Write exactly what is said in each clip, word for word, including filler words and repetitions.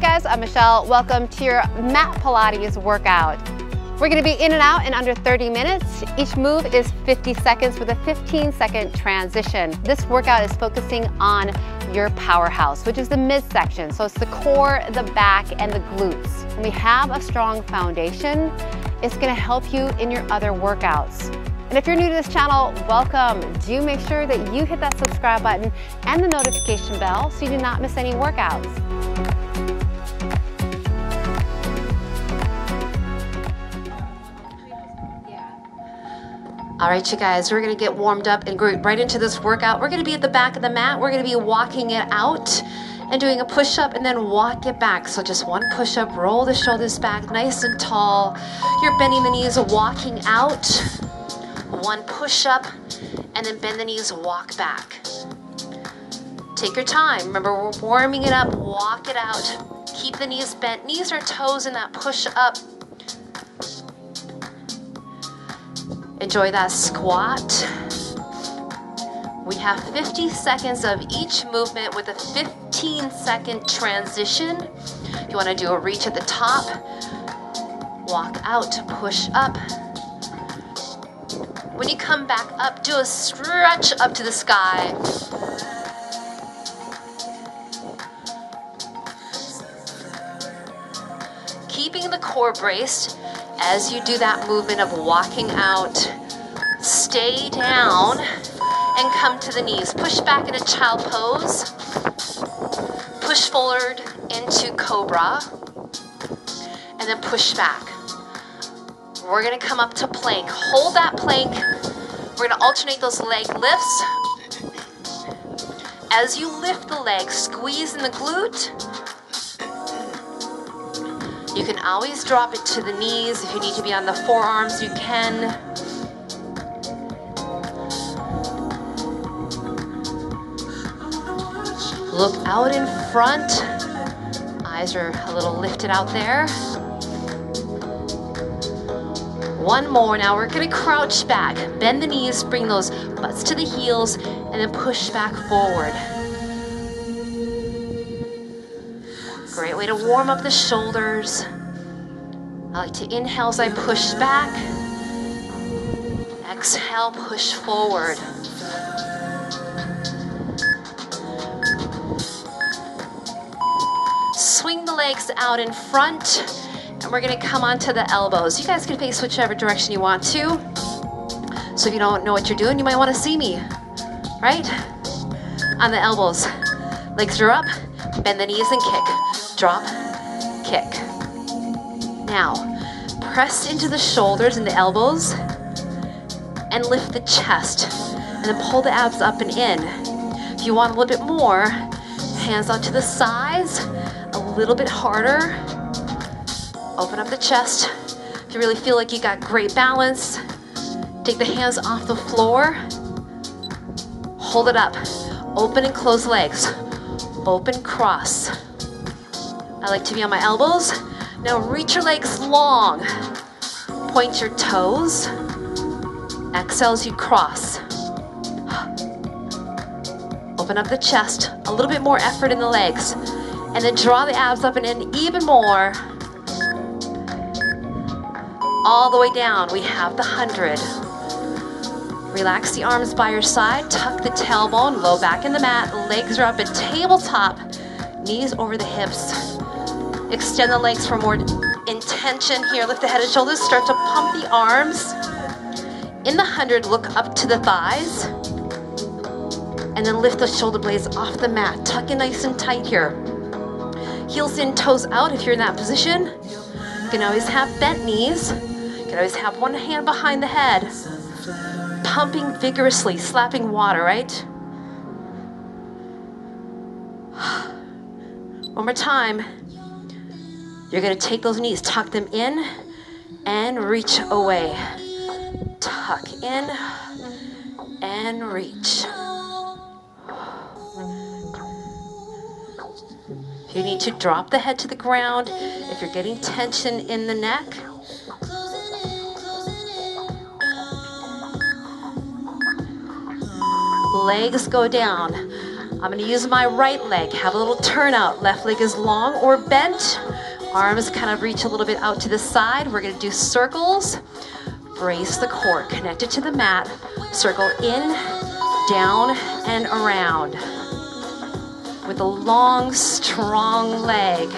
Hey guys, I'm Michelle. Welcome to your Mat Pilates workout. We're gonna be in and out in under thirty minutes. Each move is fifty seconds with a fifteen second transition. This workout is focusing on your powerhouse, which is the midsection. So it's the core, the back, and the glutes. When we have a strong foundation, it's gonna help you in your other workouts. And if you're new to this channel, welcome. Do make sure that you hit that subscribe button and the notification bell so you do not miss any workouts. All right, you guys, we're gonna get warmed up and go right into this workout. We're gonna be at the back of the mat. We're gonna be walking it out and doing a push-up and then walk it back. So just one push-up, roll the shoulders back, nice and tall. You're bending the knees, walking out. One push-up and then bend the knees, walk back. Take your time. Remember, we're warming it up, walk it out. Keep the knees bent, knees or toes in that push-up. Enjoy that squat. We have fifty seconds of each movement with a fifteen second transition. You wanna do a reach at the top, walk out, push up. When you come back up, do a stretch up to the sky. Keeping the core braced. As you do that movement of walking out, stay down and come to the knees. Push back in a child pose. Push forward into cobra. And then push back. We're gonna come up to plank. Hold that plank. We're gonna alternate those leg lifts. As you lift the leg, squeeze in the glute. You can always drop it to the knees. If you need to be on the forearms, you can. Look out in front. Eyes are a little lifted out there. One more. Now we're gonna crouch back. Bend the knees, bring those butts to the heels, and then push back forward. Great way to warm up the shoulders. I like to inhale as I push back. Exhale, push forward. Swing the legs out in front, and we're gonna come onto the elbows. You guys can face whichever direction you want to. So if you don't know what you're doing, you might wanna see me, right? On the elbows. Legs are up, bend the knees and kick. Drop, kick. Now, press into the shoulders and the elbows and lift the chest and then pull the abs up and in. If you want a little bit more, hands out to the sides, a little bit harder. Open up the chest. If you really feel like you got great balance, take the hands off the floor. Hold it up. Open and close legs. Open, cross. I like to be on my elbows. Now reach your legs long. Point your toes. Exhale as you cross. Open up the chest. A little bit more effort in the legs. And then draw the abs up and in even more. All the way down, we have the hundred. Relax the arms by your side. Tuck the tailbone, low back in the mat. Legs are up at tabletop. Knees over the hips. Extend the legs for more intention here. Lift the head and shoulders. Start to pump the arms. In the hundred, look up to the thighs. And then lift the shoulder blades off the mat. Tuck in nice and tight here. Heels in, toes out if you're in that position. You can always have bent knees. You can always have one hand behind the head. Pumping vigorously, slapping water, right? One more time. You're gonna take those knees, tuck them in, and reach away. Tuck in, and reach. If you need to, drop the head to the ground. If you're getting tension in the neck, legs go down. I'm gonna use my right leg, have a little turnout. Left leg is long or bent. Arms kind of reach a little bit out to the side. We're gonna do circles. Brace the core, connected to the mat. Circle in, down, and around. With a long, strong leg.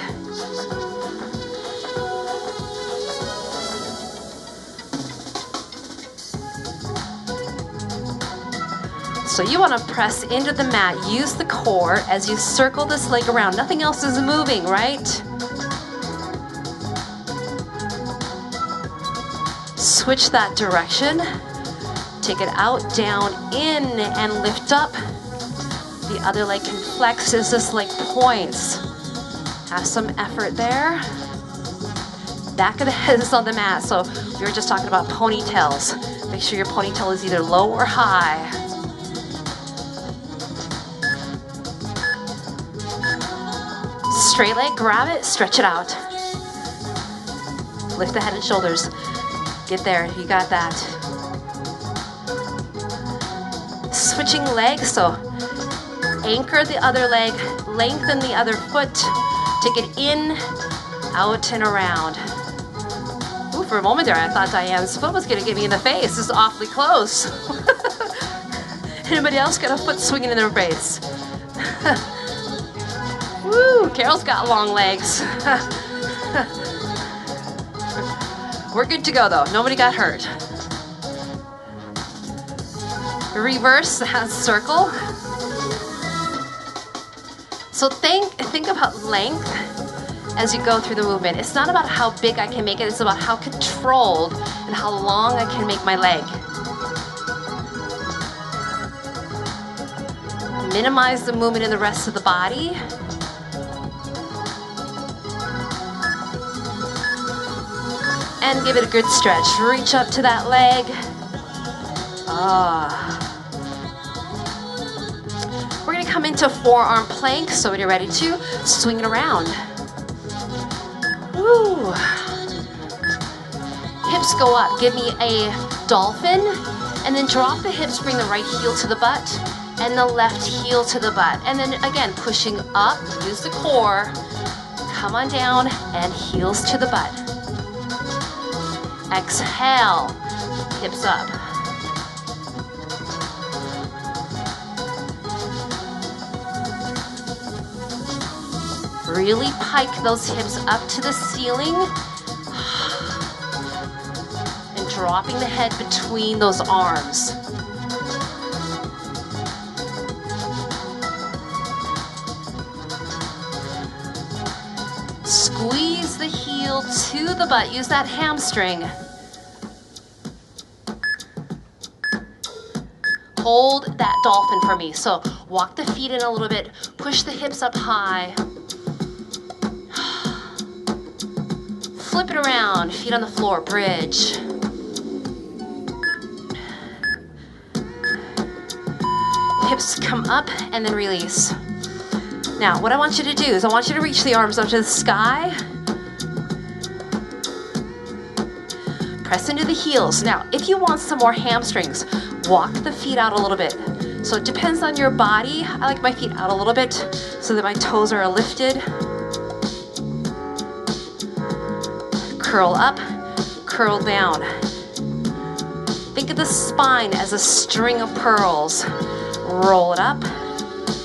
So you want to press into the mat, use the core as you circle this leg around. Nothing else is moving, right? Switch that direction. Take it out, down, in, and lift up. The other leg can flex as this leg points. Have some effort there. Back of the head is on the mat, so we were just talking about ponytails. Make sure your ponytail is either low or high. Straight leg, grab it, stretch it out. Lift the head and shoulders. Get there, you got that. Switching legs, so anchor the other leg, lengthen the other foot, take it in, out, and around. Ooh, for a moment there, I thought Diane's foot was gonna get me in the face. This is awfully close. Anybody else got a foot swinging in their face? Woo, Carol's got long legs. We're good to go though, nobody got hurt. Reverse that circle. So think, think about length as you go through the movement. It's not about how big I can make it, it's about how controlled and how long I can make my leg. Minimize the movement in the rest of the body. And give it a good stretch. Reach up to that leg. Ah. We're gonna come into forearm plank, so when you're ready to, swing it around. Woo. Hips go up, give me a dolphin, and then drop the hips, bring the right heel to the butt, and the left heel to the butt. And then again, pushing up, use the core, come on down, and heels to the butt. Exhale, hips up. Really pike those hips up to the ceiling. And dropping the head between those arms. Squeeze the heel to the butt. Use that hamstring. Hold that dolphin for me. So walk the feet in a little bit. Push the hips up high. Flip it around. Feet on the floor. Bridge. Hips come up and then release. Now, what I want you to do is I want you to reach the arms up to the sky. Press into the heels. Now, if you want some more hamstrings, walk the feet out a little bit. So it depends on your body. I like my feet out a little bit so that my toes are lifted. Curl up, curl down. Think of the spine as a string of pearls. Roll it up.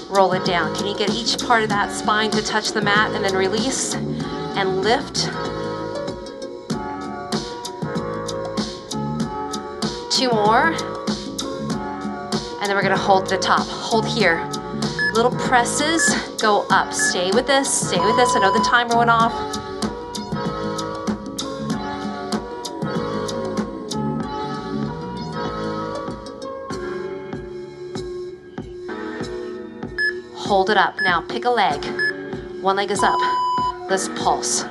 Roll it down. Can you get each part of that spine to touch the mat and then release and lift? Two more. And then we're going to hold the top. Hold here. Little presses. Go up. Stay with this. Stay with this. I know the timer went off. Hold it up. Now pick a leg. One leg is up. Let's pulse.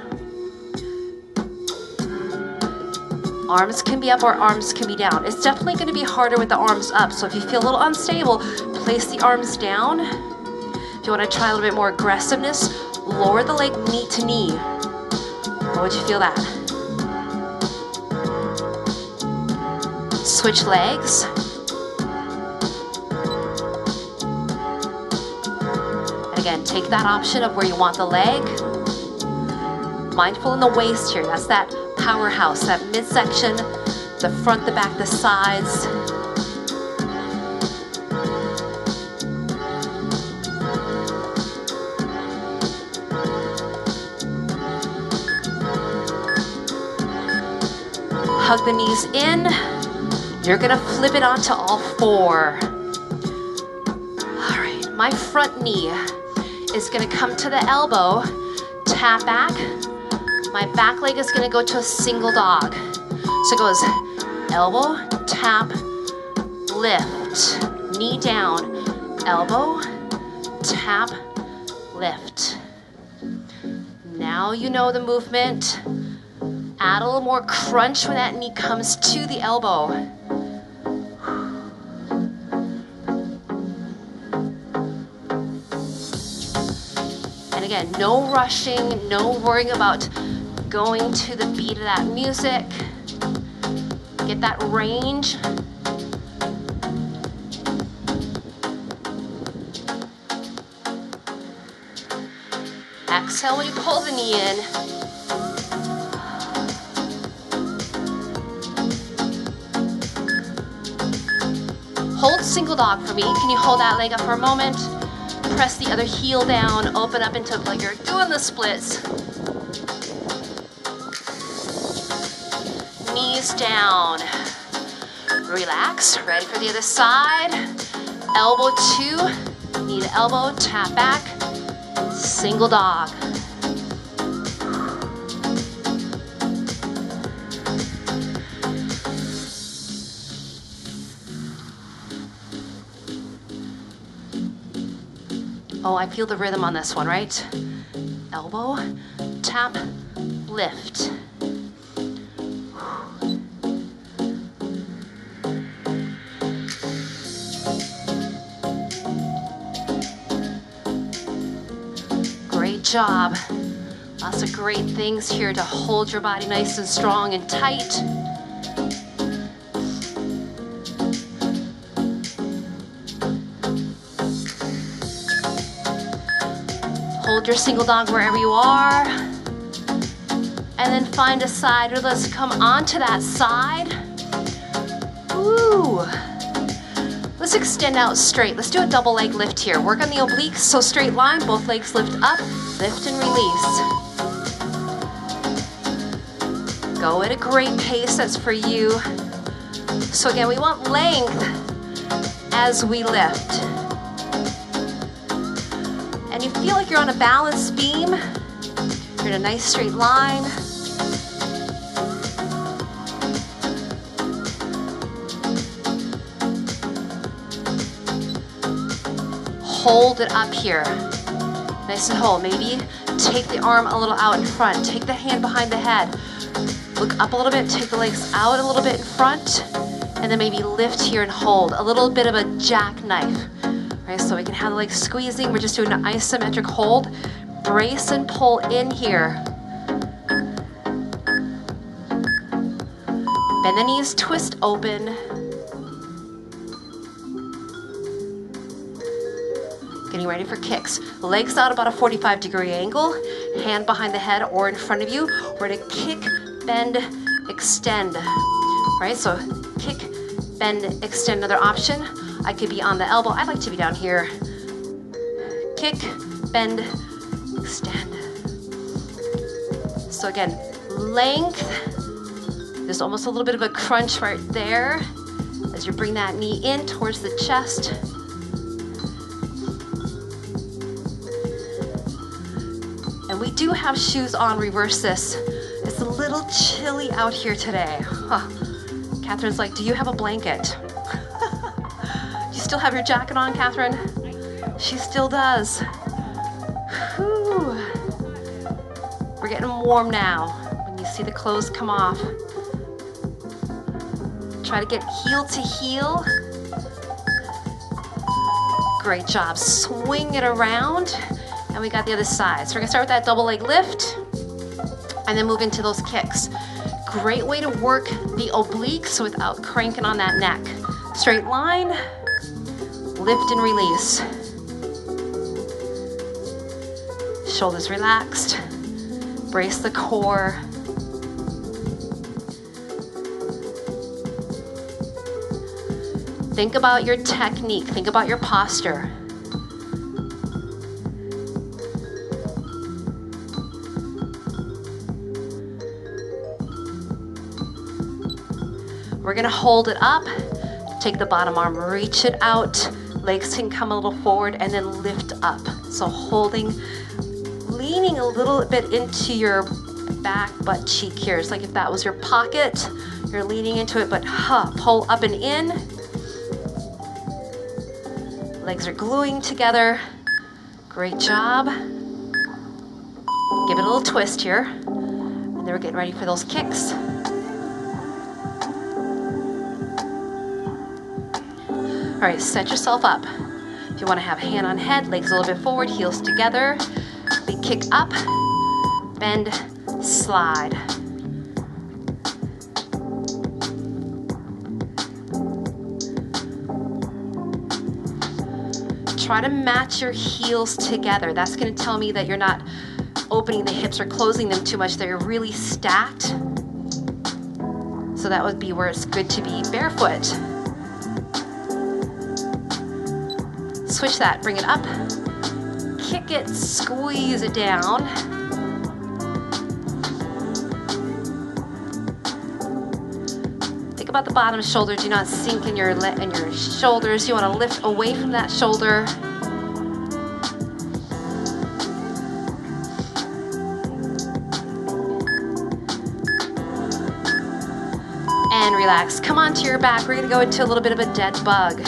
Arms can be up or arms can be down. It's definitely going to be harder with the arms up. So if you feel a little unstable, place the arms down. If you want to try a little bit more aggressiveness, lower the leg knee to knee. How would you feel that? Switch legs. Again, take that option of where you want the leg. Mindful in the waist here. That's that powerhouse, that midsection, the front, the back, the sides. Hug the knees in. You're gonna flip it onto all four. All right, my front knee is gonna come to the elbow, tap back. My back leg is gonna go to a single dog. So it goes elbow, tap, lift. Knee down, elbow, tap, lift. Now you know the movement. Add a little more crunch when that knee comes to the elbow. And again, no rushing, no worrying about going to the beat of that music. Get that range. Exhale when you pull the knee in. Hold single dog for me. Can you hold that leg up for a moment? Press the other heel down, open up into like you're doing the splits. Knees down. Relax, ready for the other side. Elbow two, knee to elbow, tap back, single dog. Oh, I feel the rhythm on this one, right? Elbow, tap, lift. Great job. Lots of great things here to hold your body nice and strong and tight. Hold your single dog wherever you are. And then find a side, or let's come onto that side. Ooh. Let's extend out straight. Let's do a double leg lift here. Work on the obliques, so straight line, both legs lift up, lift and release. Go at a great pace, that's for you. So again, we want length as we lift. And you feel like you're on a balance beam, you're in a nice straight line. Hold it up here, nice and whole. Maybe take the arm a little out in front, take the hand behind the head, look up a little bit, take the legs out a little bit in front, and then maybe lift here and hold. A little bit of a jackknife. Right, so we can have the legs squeezing. We're just doing an isometric hold. Brace and pull in here. Bend the knees, twist open. Getting ready for kicks. Legs out about a forty-five degree angle. Hand behind the head or in front of you. We're gonna kick, bend, extend. Right, so kick, bend, extend, another option. I could be on the elbow. I'd like to be down here. Kick, bend, extend. So again, length. There's almost a little bit of a crunch right there as you bring that knee in towards the chest. And we do have shoes on. Reverse this. It's a little chilly out here today. Huh. Catherine's like, do you have a blanket? Still have your jacket on, Catherine? She still does. Whew. We're getting warm now when you see the clothes come off. Try to get heel to heel. Great job. Swing it around. And we got the other side. So we're gonna start with that double leg lift and then move into those kicks. Great way to work the obliques without cranking on that neck. Straight line. Lift and release. Shoulders relaxed. Brace the core. Think about your technique. Think about your posture. We're gonna hold it up. Take the bottom arm, reach it out. Legs can come a little forward and then lift up. So holding, leaning a little bit into your back butt cheek here. It's like if that was your pocket, you're leaning into it, but huh, pull up and in. Legs are gluing together. Great job. Give it a little twist here. And then we're getting ready for those kicks. All right, set yourself up. If you want to have hand on head, legs a little bit forward, heels together. We kick up, bend, slide. Try to match your heels together. That's going to tell me that you're not opening the hips or closing them too much, that you're really stacked. So that would be where it's good to be barefoot. Switch that, bring it up, kick it, squeeze it down. Think about the bottom shoulder, do not sink in your, in your shoulders. You want to lift away from that shoulder. And relax, come onto your back. We're going to go into a little bit of a dead bug.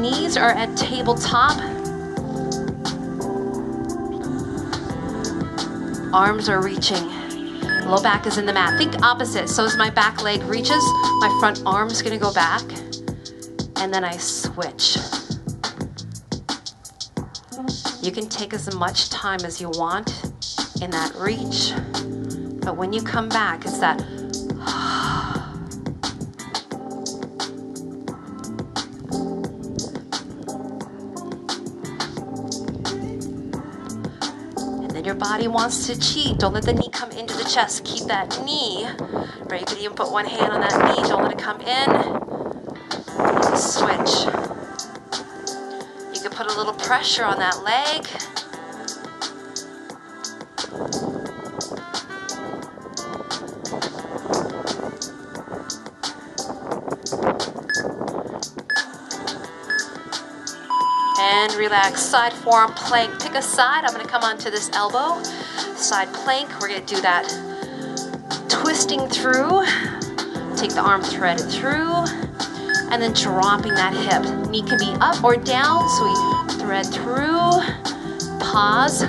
Knees are at tabletop. Arms are reaching. Low back is in the mat. Think opposite. So as my back leg reaches, my front arm is going to go back. And then I switch. You can take as much time as you want in that reach. But when you come back, it's that your body wants to cheat. Don't let the knee come into the chest. Keep that knee, or you can even put one hand on that knee. Don't let it come in. Switch. You can put a little pressure on that leg. And relax, side forearm plank. Pick a side, I'm gonna come onto this elbow. Side plank, we're gonna do that twisting through. Take the arm, thread it through, and then dropping that hip. Knee can be up or down, so we thread through, pause,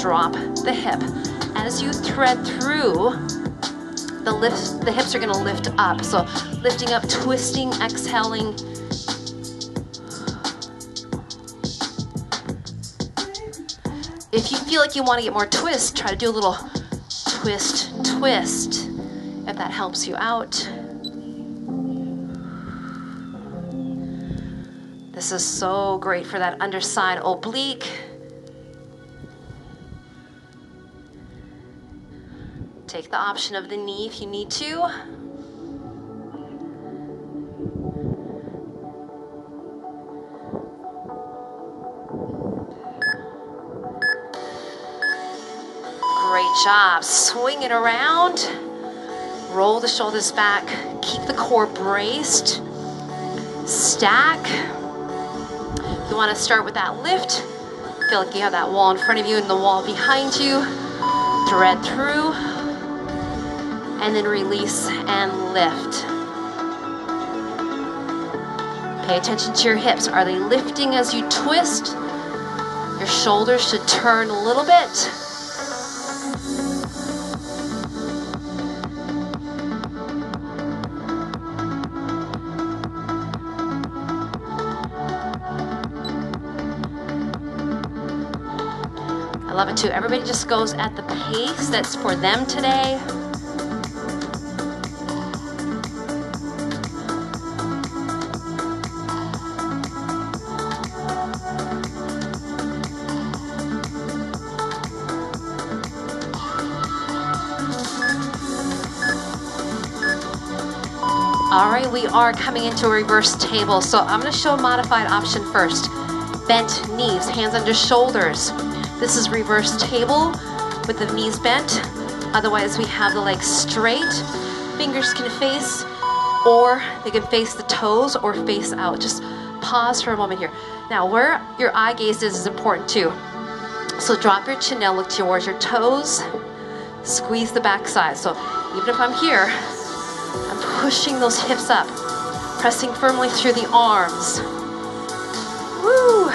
drop the hip. As you thread through, the, lift, the hips are gonna lift up. So lifting up, twisting, exhaling, if you feel like you want to get more twist, try to do a little twist, twist, if that helps you out. This is so great for that underside oblique. Take the option of the knee if you need to. Great job. Swing it around. Roll the shoulders back. Keep the core braced. Stack. You want to start with that lift. Feel like you have that wall in front of you and the wall behind you. Thread through. And then release and lift. Pay attention to your hips. Are they lifting as you twist? Your shoulders should turn a little bit. Love it too. Everybody just goes at the pace that's for them today. All right, we are coming into reverse table. So I'm gonna show a modified option first. Bent knees, hands under shoulders. This is reverse table with the knees bent. Otherwise, we have the legs straight. Fingers can face, or they can face the toes or face out. Just pause for a moment here. Now, where your eye gaze is is important too. So drop your chin now, look towards your toes, squeeze the backside. So even if I'm here, I'm pushing those hips up, pressing firmly through the arms. Woo!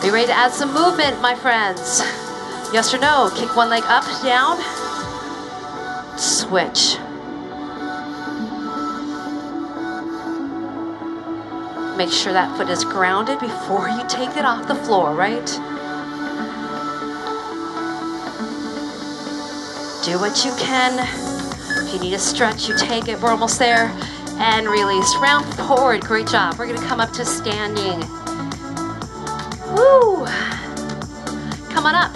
Be ready to add some movement, my friends. Yes or no? Kick one leg up, down, switch. Make sure that foot is grounded before you take it off the floor, right? Do what you can. If you need a stretch, you take it. We're almost there. And release. Round forward. Great job. We're going to come up to standing. Woo! Come on up.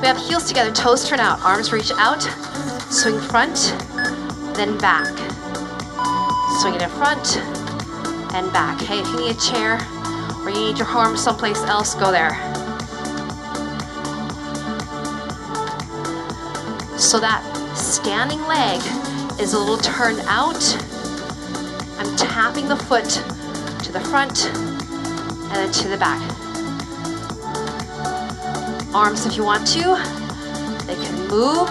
We have heels together. Toes turn out. Arms reach out. Swing front, then back. Swing it in front and back. Hey, if you need a chair or you need your arm someplace else, go there. So that standing leg is a little turned out. I'm tapping the foot to the front and then to the back. Arms, if you want to, they can move.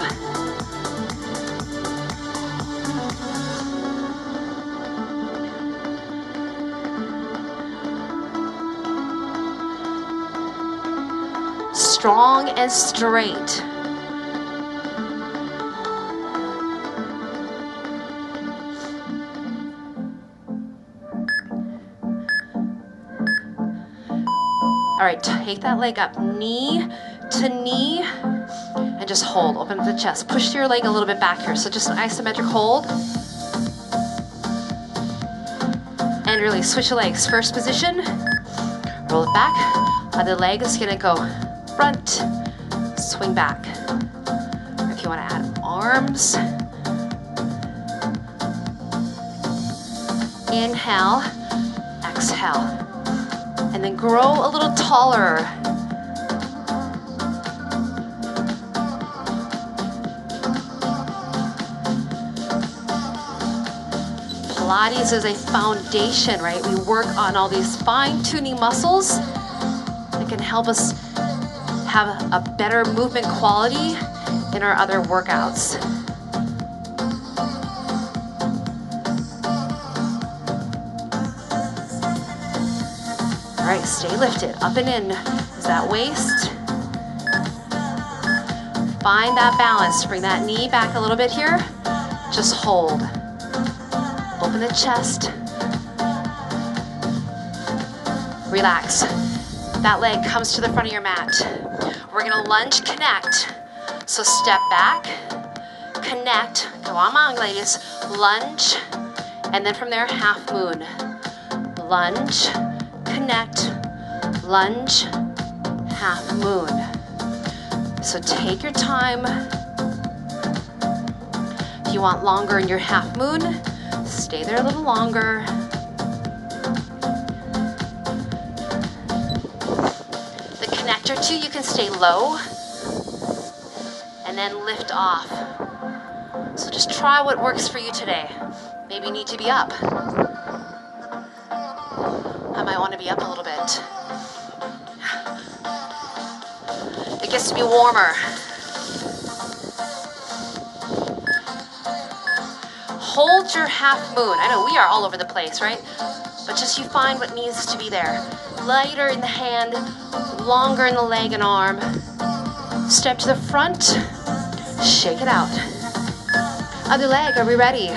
Strong and straight. All right, take that leg up, knee to knee, and just hold. Open up the chest. Push your leg a little bit back here. So just an isometric hold. And release. Switch your legs. First position, roll it back. Other leg is gonna go front, swing back. If you want to add arms. Inhale, exhale. And then grow a little taller. Pilates is a foundation, right? We work on all these fine-tuning muscles that can help us have a better movement quality in our other workouts. All right, stay lifted, up and in. Is that waist? Find that balance, bring that knee back a little bit here. Just hold, open the chest, relax. That leg comes to the front of your mat. We're gonna lunge, connect. So step back, connect, come on ladies, lunge, and then from there, half moon. Lunge, connect, lunge, half moon. So take your time. If you want longer in your half moon, stay there a little longer. After two, you can stay low and then lift off. So just try what works for you today. Maybe you need to be up. I might want to be up a little bit. It gets to be warmer. Hold your half moon. I know we are all over the place, right? But just you find what needs to be there. Lighter in the hand, longer in the leg and arm. Step to the front, shake it out. Other leg, are we ready?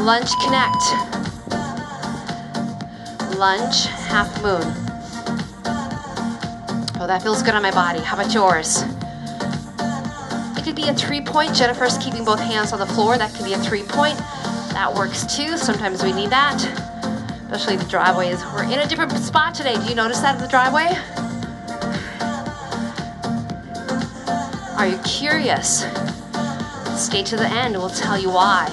Lunge, connect. Lunge, half moon. Oh, that feels good on my body. How about yours? It could be a three-point. Jennifer's keeping both hands on the floor. That could be a three-point. That works too. Sometimes we need that, especially the driveways. We're in a different spot today. Do you notice that in the driveway? Are you curious? Stay to the end, we'll tell you why.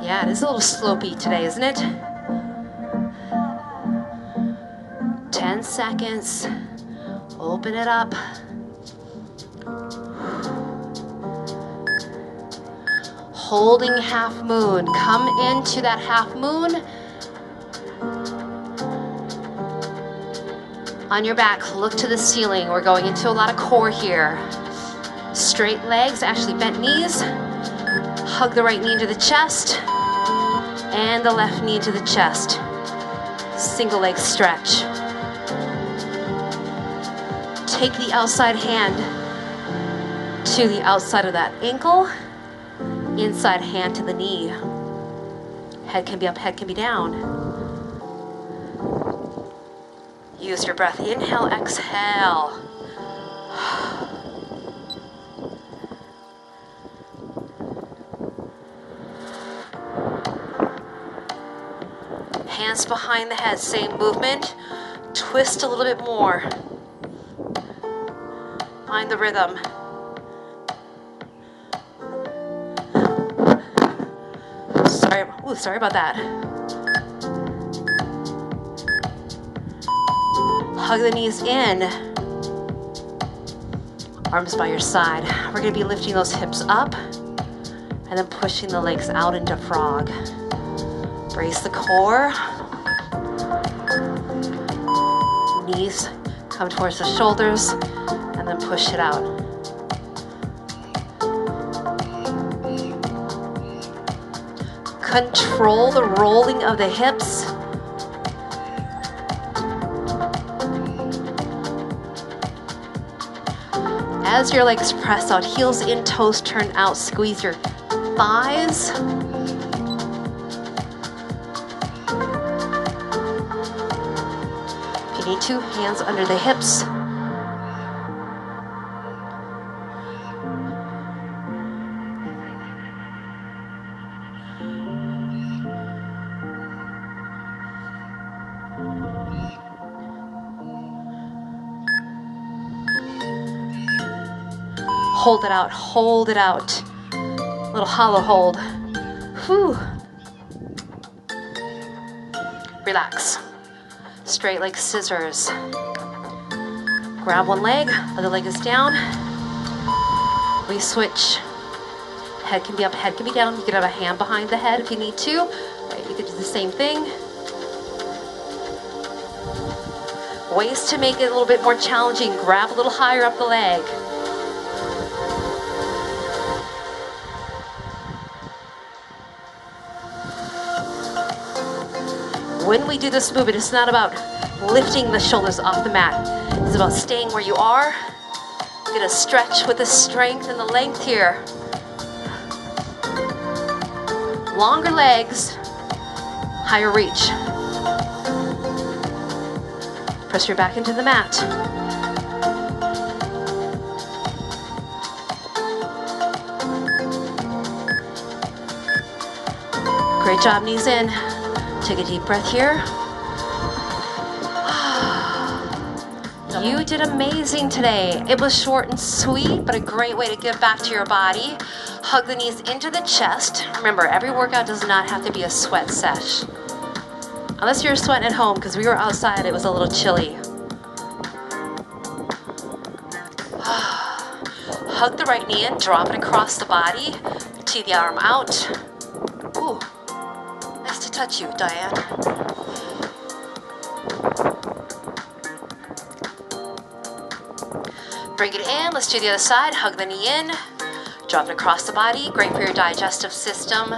Yeah, it is a little slopey today, isn't it? ten seconds. Open it up. Holding half moon. Come into that half moon. On your back, look to the ceiling. We're going into a lot of core here. Straight legs, actually bent knees. Hug the right knee to the chest and the left knee to the chest. Single leg stretch. Take the outside hand to the outside of that ankle. Inside hand to the knee. Head can be up, head can be down. Use your breath. Inhale, exhale. Hands behind the head, same movement. Twist a little bit more. Find the rhythm. Sorry, ooh, sorry about that. Hug the knees in. Arms by your side. We're going to be lifting those hips up and then pushing the legs out into frog. Brace the core. Knees come towards the shoulders and then push it out. Control the rolling of the hips. As your legs press out, heels in, toes turn out, squeeze your thighs. If you need to, hands under the hips. Hold it out, hold it out. Little hollow hold. Whew. Relax. Straight like scissors. Grab one leg, other leg is down. We switch. Head can be up, head can be down. You can have a hand behind the head if you need to. Right, you can do the same thing. Ways to make it a little bit more challenging. Grab a little higher up the leg. When we do this movement, it's not about lifting the shoulders off the mat. It's about staying where you are. Get a stretch with the strength and the length here. Longer legs, higher reach. Press your back into the mat. Great job, knees in. Take a deep breath here. You did amazing today. It was short and sweet, but a great way to give back to your body. Hug the knees into the chest. Remember, every workout does not have to be a sweat sesh. Unless you're sweating at home, because we were outside, it was a little chilly. Hug the right knee in, drop it across the body. Tee the arm out. Ooh. To touch you, Diane. Bring it in. Let's do the other side. Hug the knee in. Drop it across the body. Great for your digestive system.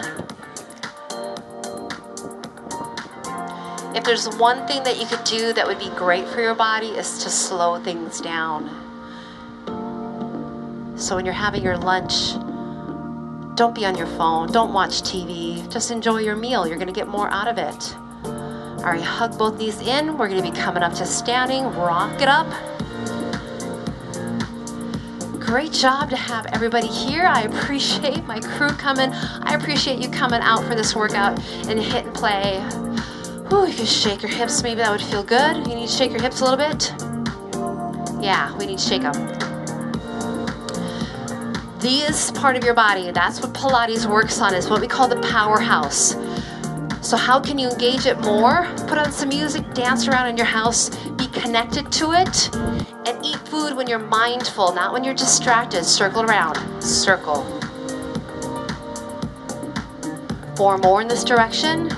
If there's one thing that you could do that would be great for your body, is to slow things down. So when you're having your lunch, don't be on your phone, don't watch T V, just enjoy your meal. You're gonna get more out of it. All right, hug both knees in. We're gonna be coming up to standing, rock it up. Great job to have everybody here. I appreciate my crew coming. I appreciate you coming out for this workout and hit and play. Oh, you can shake your hips. Maybe that would feel good. You need to shake your hips a little bit. Yeah, we need to shake them. This part of your body, that's what Pilates works on. It's what we call the powerhouse. So how can you engage it more? Put on some music, dance around in your house, be connected to it, and eat food when you're mindful, not when you're distracted. Circle around, circle. Four more in this direction.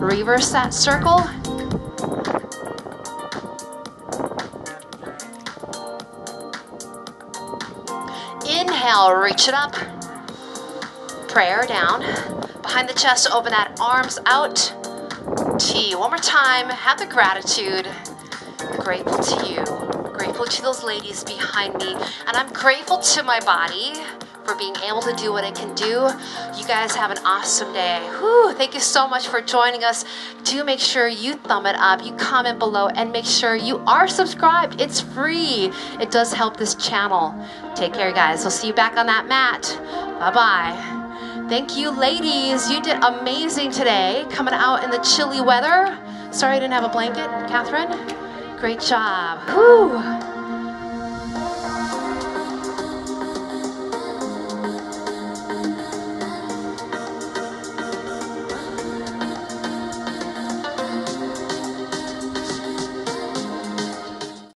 Reverse that circle. Inhale, reach it up. Prayer down. Behind the chest, open that arms out. T. One more time. Have the gratitude. Grateful to you. Grateful to those ladies behind me. And I'm grateful to my body for being able to do what it can do. You guys have an awesome day. Whew, thank you so much for joining us. Do make sure you thumb it up, you comment below, and make sure you are subscribed. It's free. It does help this channel. Take care, guys. We'll see you back on that mat. Bye-bye. Thank you, ladies. You did amazing today, coming out in the chilly weather. Sorry I didn't have a blanket, Catherine. Great job. Whew.